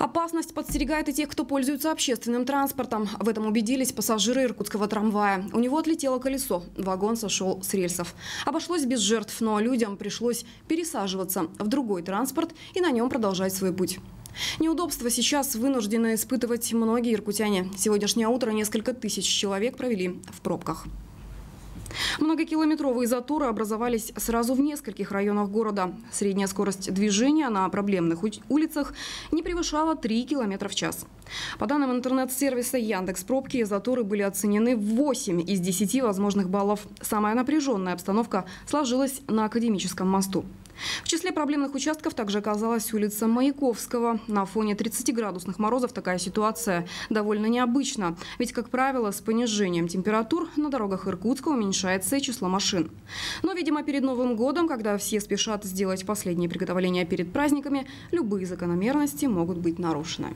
Опасность подстерегает и тех, кто пользуется общественным транспортом. В этом убедились пассажиры иркутского трамвая. У него отлетело колесо. Вагон сошел с рельсов. Обошлось без жертв, но людям пришлось пересаживаться в другой транспорт и на нем продолжать свой путь. Неудобства сейчас вынуждены испытывать многие иркутяне. Сегодняшнее утро несколько тысяч человек провели в пробках. Многокилометровые заторы образовались сразу в нескольких районах города. Средняя скорость движения на проблемных улицах не превышала 3 км в час. По данным интернет-сервиса Яндекс.Пробки, заторы были оценены в 8 из 10 возможных баллов. Самая напряженная обстановка сложилась на Академическом мосту. В числе проблемных участков также оказалась улица Маяковского. На фоне 30-градусных морозов такая ситуация довольно необычна. Ведь, как правило, с понижением температур на дорогах Иркутска уменьшается и число машин. Но, видимо, перед Новым годом, когда все спешат сделать последние приготовления перед праздниками, любые закономерности могут быть нарушены.